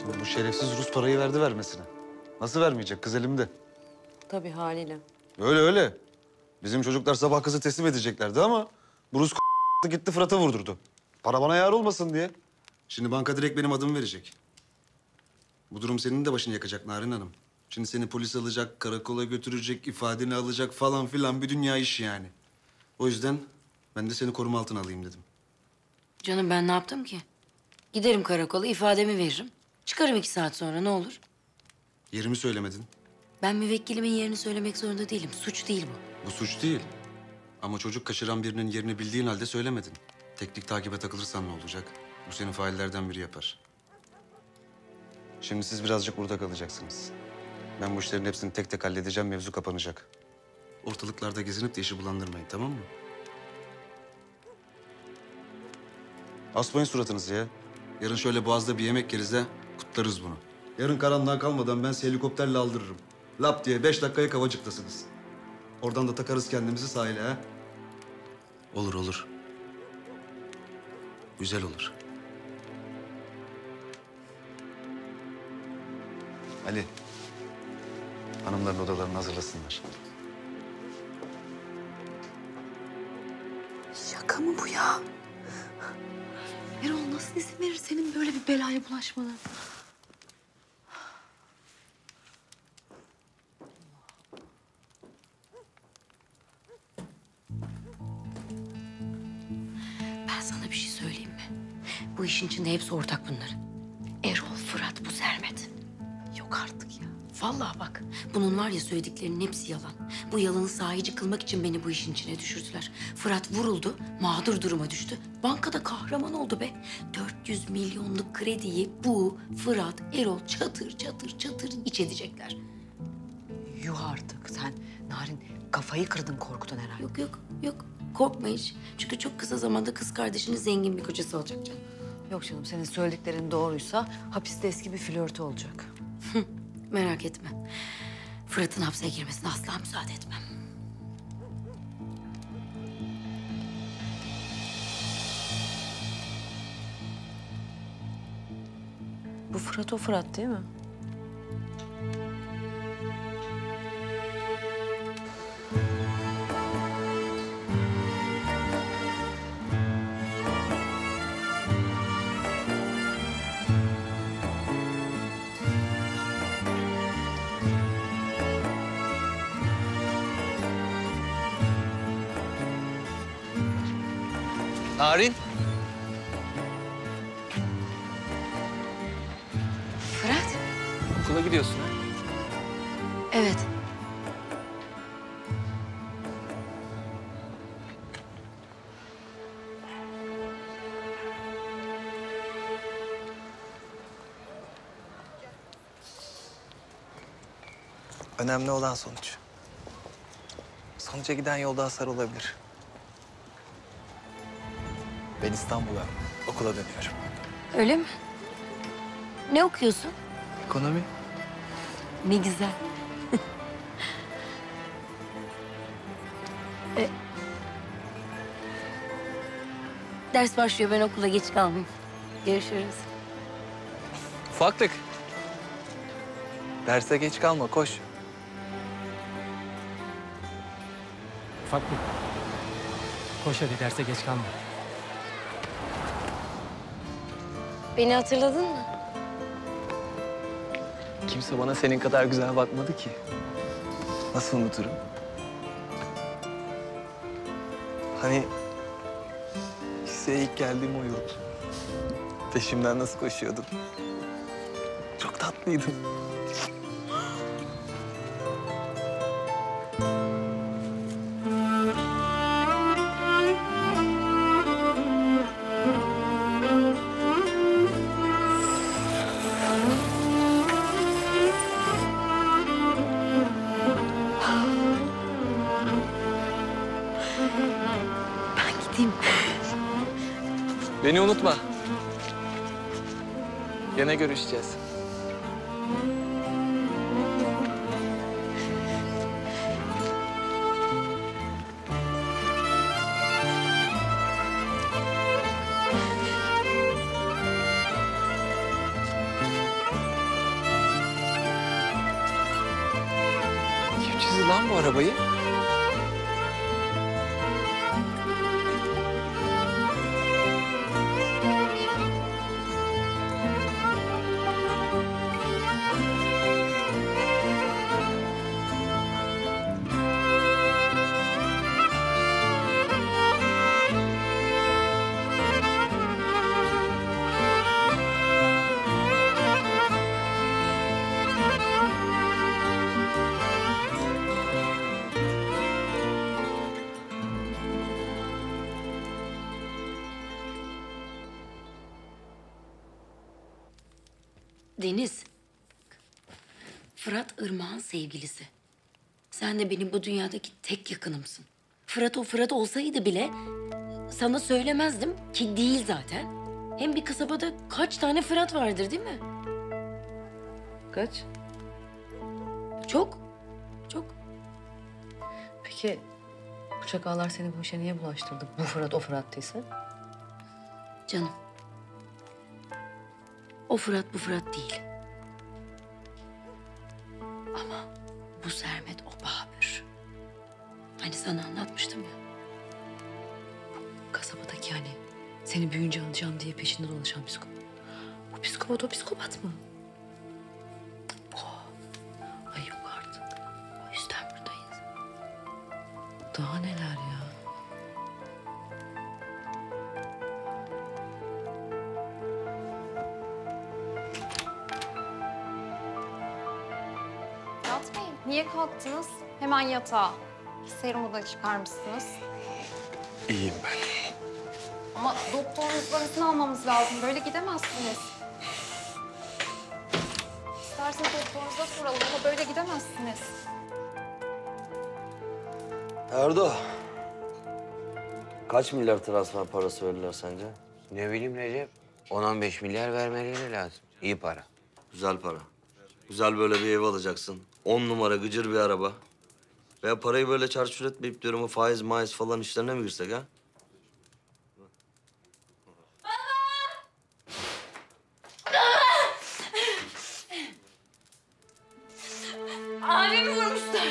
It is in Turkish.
Şimdi bu şerefsiz Rus parayı verdi vermesine. Nasıl vermeyecek? Kız elimde. Tabii haliyle. Öyle öyle. Bizim çocuklar sabah kızı teslim edeceklerdi ama... ...bu Rus gitti Fırat'a vurdurdu. Para bana yar olmasın diye. Şimdi banka direkt benim adımı verecek. Bu durum senin de başını yakacak Narin Hanım. Şimdi seni polis alacak, karakola götürecek, ifadeni alacak falan filan bir dünya iş yani. O yüzden ben de seni koruma altına alayım dedim. Canım ben ne yaptım ki? Giderim karakola, ifademi veririm. Çıkarım 2 saat sonra, ne olur? Yerimi söylemedin. Ben müvekkilimin yerini söylemek zorunda değilim. Suç değil bu. Bu suç değil. Ama çocuk kaçıran birinin yerini bildiğin halde söylemedin. Teknik takibe takılırsan ne olacak? Bu senin faillerden biri yapar. Şimdi siz birazcık burada kalacaksınız. Ben bu işlerin hepsini tek tek halledeceğim, mevzu kapanacak. Ortalıklarda gezinip de işi bulandırmayın, tamam mı? Asmayın suratınızı ya. Yarın şöyle Boğaz'da bir yemek yeriz de kutlarız bunu. Yarın karanlığa kalmadan ben sizi helikopterle aldırırım. Lap diye 5 dakikaya Kavacık'tasınız. Oradan da takarız kendimizi sahile ha. Olur olur. Güzel olur. Ali, hanımların odalarını hazırlasınlar. Şaka mı bu ya? Erol nasıl izin verir senin böyle bir belaya bulaşmana? Ben sana bir şey söyleyeyim mi? Bu işin içinde hepsi ortak bunların. Erol, Fırat, bu Sermet. Yok artık ya. Vallahi bak, bunun var ya söylediklerinin hepsi yalan. Bu yalanı sahici kılmak için beni bu işin içine düşürdüler. Fırat vuruldu, mağdur duruma düştü. Bankada kahraman oldu be. 400 milyonluk krediyi bu, Fırat, Erol çatır çatır çatır iç edecekler. Yuh artık sen Narin kafayı kırdın korkudan herhalde. Yok yok yok, korkma hiç. Çünkü çok kısa zamanda kız kardeşini zengin bir kocası olacak canım. Yok canım, senin söylediklerin doğruysa hapiste eski bir flörtü olacak. Merak etme. Fırat'ın hapse girmesine asla müsaade etmem. Bu Fırat o Fırat değil mi? Narin. Fırat. Okula gidiyorsun. Evet. Önemli olan sonuç. Sonuca giden yolda hasar olabilir. Ben İstanbul'a, okula dönüyorum. Öyle mi? Ne okuyorsun? Ekonomi. Ne güzel. Ders başlıyor, ben okula geç kalmayayım. Görüşürüz. Ufaklık. Derse geç kalma, koş. Ufaklık. Koş hadi, derse geç kalma. Beni hatırladın mı? Kimse bana senin kadar güzel bakmadı ki. Nasıl unuturum? Hani liseye ilk geldiğim o yıl. Peşimden nasıl koşuyordun? Çok tatlıydın. Beni unutma. Gene görüşeceğiz. lan bu arabayı? Deniz, Fırat Irmağan sevgilisi. Sen de benim bu dünyadaki tek yakınımsın. Fırat o Fırat olsaydı bile sana söylemezdim ki değil zaten. Hem bir kasabada kaç tane Fırat vardır değil mi? Kaç? Çok, çok. Peki bu çakallar seni bu işe niye bulaştırdı? Bu Fırat o Fırat'tıysa? Canım. O Fırat bu Fırat değil. Ama bu Sermet o Babür. Hani sana anlatmıştım ya. Kasabadaki hani seni büyünce alacağım diye peşinden dolaşan psikopat. Bu psikopat o psikopat mı? Oh. Ay yok artık. O yüzden buradayız. Daha neler ya. Niye kalktınız? Hemen yatağa. Serumu da çıkarmışsınız. İyiyim ben. Ama doktorunuzdan izin almamız lazım. Böyle gidemezsiniz. İsterseniz doktorunuza soralım ama böyle gidemezsiniz. Erdo. Kaç milyar transfer parası verirler sence? Ne bileyim Recep. 10-15 milyar vermeleri lazım. İyi para. Güzel para. Güzel böyle bir ev alacaksın. 10 numara gıcır bir araba. Veya parayı böyle çarçur etmeyip diyorum o faiz maiz falan işlerine mi girsek ha? Baba! Baba! Abimi vurmuşlar.